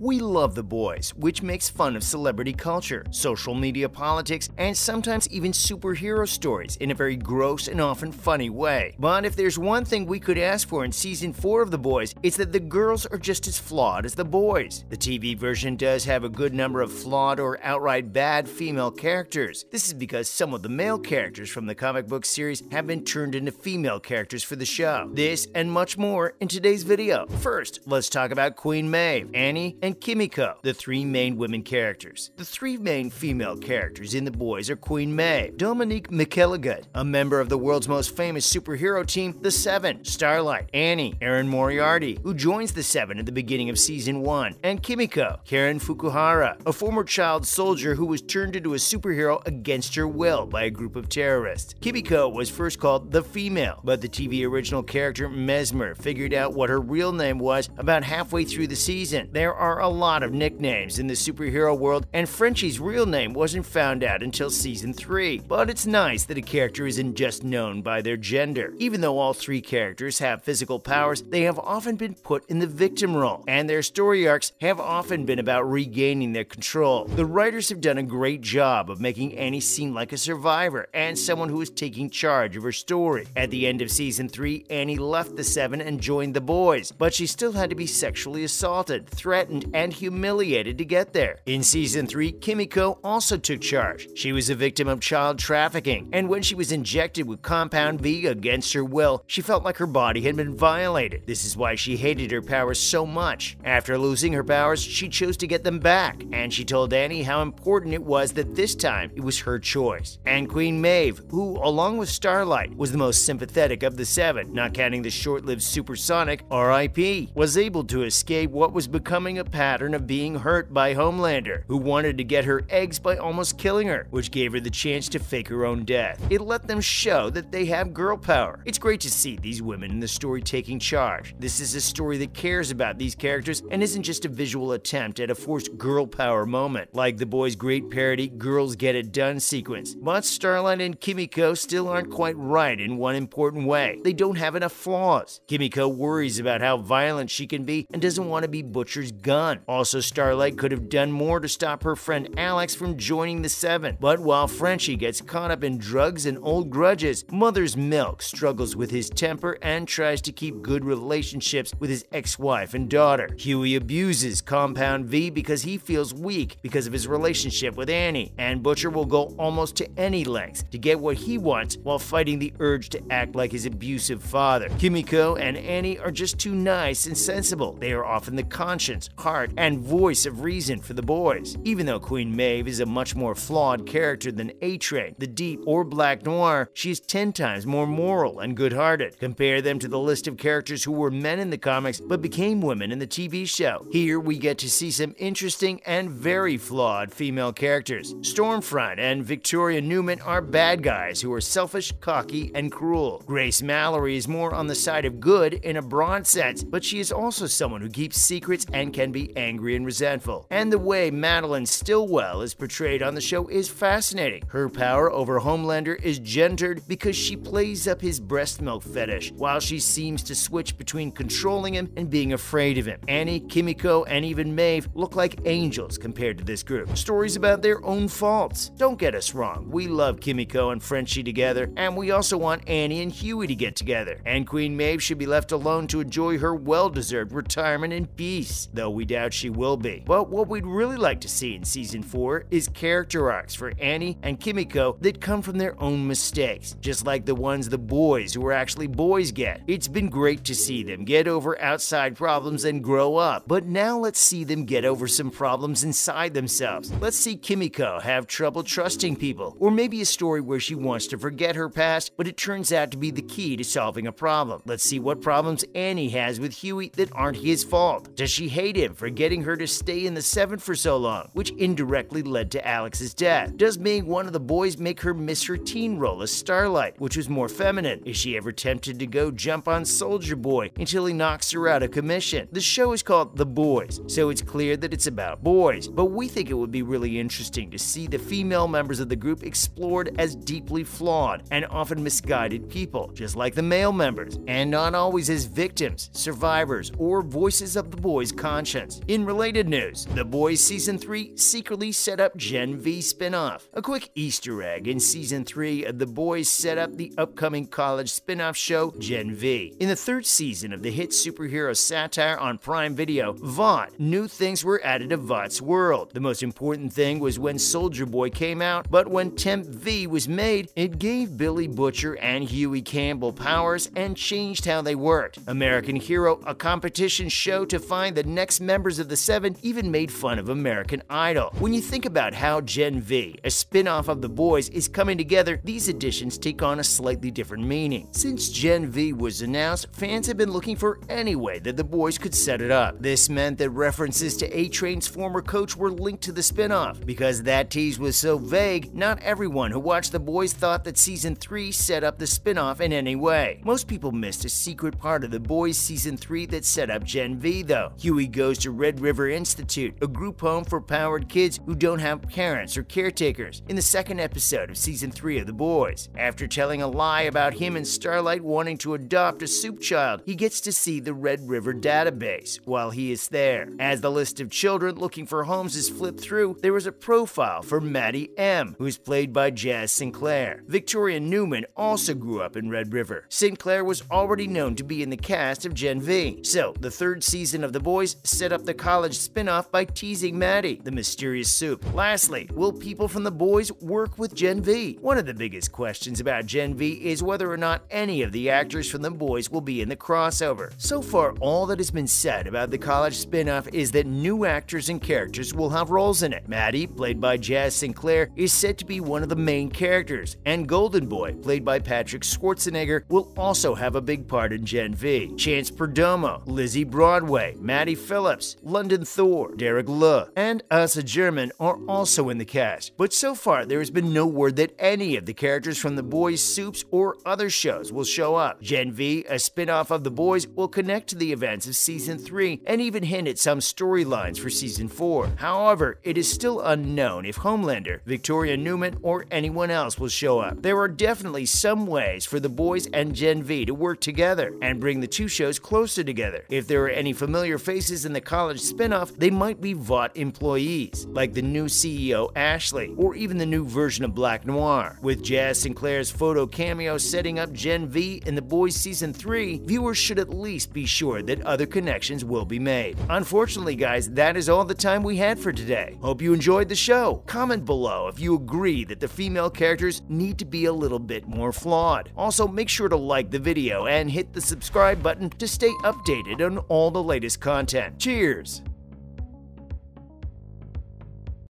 We love The Boys, which makes fun of celebrity culture, social media politics, and sometimes even superhero stories in a very gross and often funny way. But if there's one thing we could ask for in Season 4 of The Boys, it's that the girls are just as flawed as the boys. The TV version does have a good number of flawed or outright bad female characters. This is because some of the male characters from the comic book series have been turned into female characters for the show. This and much more in today's video. First, let's talk about Queen Maeve, Annie, and Kimiko, the three main women characters. The three main female characters in The Boys are Queen Maeve, Dominique McElligott, a member of the world's most famous superhero team, the Seven, Starlight, Annie, Erin Moriarty, who joins the Seven at the beginning of Season 1, and Kimiko, Karen Fukuhara, a former child soldier who was turned into a superhero against her will by a group of terrorists. Kimiko was first called the Female, but the TV original character Mesmer figured out what her real name was about halfway through the season. There are a lot of nicknames in the superhero world, and Frenchie's real name wasn't found out until Season 3. But it's nice that a character isn't just known by their gender. Even though all three characters have physical powers, they have often been put in the victim role, and their story arcs have often been about regaining their control. The writers have done a great job of making Annie seem like a survivor and someone who is taking charge of her story. At the end of Season 3, Annie left the Seven and joined the Boys, but she still had to be sexually assaulted, threatened, and humiliated to get there. In Season 3, Kimiko also took charge. She was a victim of child trafficking, and when she was injected with Compound V against her will, she felt like her body had been violated. This is why she hated her powers so much. After losing her powers, she chose to get them back, and she told Annie how important it was that this time it was her choice. And Queen Maeve, who, along with Starlight, was the most sympathetic of the Seven, not counting the short-lived Supersonic, R.I.P., was able to escape what was becoming a pattern of being hurt by Homelander, who wanted to get her eggs by almost killing her, which gave her the chance to fake her own death. It let them show that they have girl power. It's great to see these women in the story taking charge. This is a story that cares about these characters and isn't just a visual attempt at a forced girl power moment, like The Boys' great parody Girls Get It Done sequence. But Starlight and Kimiko still aren't quite right in one important way. They don't have enough flaws. Kimiko worries about how violent she can be and doesn't want to be Butcher's gun. Also, Starlight could have done more to stop her friend Alex from joining the Seven. But while Frenchie gets caught up in drugs and old grudges, Mother's Milk struggles with his temper and tries to keep good relationships with his ex-wife and daughter. Huey abuses Compound V because he feels weak because of his relationship with Annie. And Butcher will go almost to any lengths to get what he wants while fighting the urge to act like his abusive father. Kimiko and Annie are just too nice and sensible. They are often the conscience, heart, and voice of reason for the boys. Even though Queen Maeve is a much more flawed character than A-Train, The Deep, or Black Noir, she is 10 times more moral and good-hearted. Compare them to the list of characters who were men in the comics but became women in the TV show. Here we get to see some interesting and very flawed female characters. Stormfront and Victoria Newman are bad guys who are selfish, cocky, and cruel. Grace Mallory is more on the side of good in a broad sense, but she is also someone who keeps secrets and can be angry and resentful. And the way Madeline Stillwell is portrayed on the show is fascinating. Her power over Homelander is gendered because she plays up his breast milk fetish, while she seems to switch between controlling him and being afraid of him. Annie, Kimiko, and even Maeve look like angels compared to this group. Stories about their own faults. Don't get us wrong, we love Kimiko and Frenchie together, and we also want Annie and Huey to get together. And Queen Maeve should be left alone to enjoy her well-deserved retirement in peace, though we doubt she will be. But what we'd really like to see in Season 4 is character arcs for Annie and Kimiko that come from their own mistakes, just like the ones the boys who are actually boys get. It's been great to see them get over outside problems and grow up, but now let's see them get over some problems inside themselves. Let's see Kimiko have trouble trusting people, or maybe a story where she wants to forget her past, but it turns out to be the key to solving a problem. Let's see what problems Annie has with Huey that aren't his fault. Does she hate him for getting her to stay in the Seven for so long, which indirectly led to Alex's death? Does being one of the boys make her miss her teen role as Starlight, which was more feminine? Is she ever tempted to go jump on Soldier Boy until he knocks her out of commission? The show is called The Boys, so it's clear that it's about boys, but we think it would be really interesting to see the female members of the group explored as deeply flawed and often misguided people, just like the male members, and not always as victims, survivors, or voices of the boys' conscience. fans. In related news, The Boys Season 3 secretly set up Gen V spinoff. A quick Easter egg: in Season 3, The Boys set up the upcoming college spinoff show Gen V. In the third season of the hit superhero satire on Prime Video, Vought, new things were added to Vought's world. The most important thing was when Soldier Boy came out, but when Temp V was made, it gave Billy Butcher and Huey Campbell powers and changed how they worked. American Hero, a competition show to find the next members of the Seven, even made fun of American Idol. When you think about how Gen V, a spin-off of The Boys, is coming together, these additions take on a slightly different meaning. Since Gen V was announced, fans have been looking for any way that The Boys could set it up. This meant that references to A-Train's former coach were linked to the spin-off. Because that tease was so vague, not everyone who watched The Boys thought that Season 3 set up the spin-off in any way. Most people missed a secret part of The Boys Season 3 that set up Gen V, though. Huey goes to Red River Institute, a group home for empowered kids who don't have parents or caretakers, in the second episode of Season 3 of The Boys. After telling a lie about him and Starlight wanting to adopt a soup child, he gets to see the Red River database while he is there. As the list of children looking for homes is flipped through, there is a profile for Maddie M, who is played by Jazz Sinclair. Victoria Newman also grew up in Red River. Sinclair was already known to be in the cast of Gen V. So, the third season of The Boys set up the college spinoff by teasing Maddie, the mysterious soup. Lastly, will people from The Boys work with Gen V? One of the biggest questions about Gen V is whether or not any of the actors from The Boys will be in the crossover. So far, all that has been said about the college spinoff is that new actors and characters will have roles in it. Maddie, played by Jazz Sinclair, is said to be one of the main characters, and Golden Boy, played by Patrick Schwarzenegger, will also have a big part in Gen V. Chance Perdomo, Lizzie Broadway, Maddie Phillips, London Thor, Derek Le, and Asa German are also in the cast. But so far, there has been no word that any of the characters from The Boys, Soups, or other shows will show up. Gen V, a spin-off of The Boys, will connect to the events of Season 3 and even hint at some storylines for Season 4. However, it is still unknown if Homelander, Victoria Newman, or anyone else will show up. There are definitely some ways for The Boys and Gen V to work together and bring the two shows closer together. If there are any familiar faces in the college spinoff, they might be Vought employees, like the new CEO Ashley, or even the new version of Black Noir. With Jazz Sinclair's photo cameo setting up Gen V in The Boys Season 3, viewers should at least be sure that other connections will be made. Unfortunately, guys, that is all the time we had for today. Hope you enjoyed the show. Comment below if you agree that the female characters need to be a little bit more flawed. Also, make sure to like the video and hit the subscribe button to stay updated on all the latest content. Cheers!